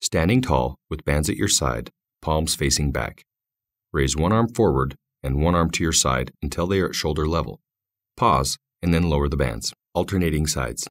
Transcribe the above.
Standing tall, with bands at your side, palms facing back. Raise one arm forward and one arm to your side until they are at shoulder level. Pause, and then lower the bands, alternating sides.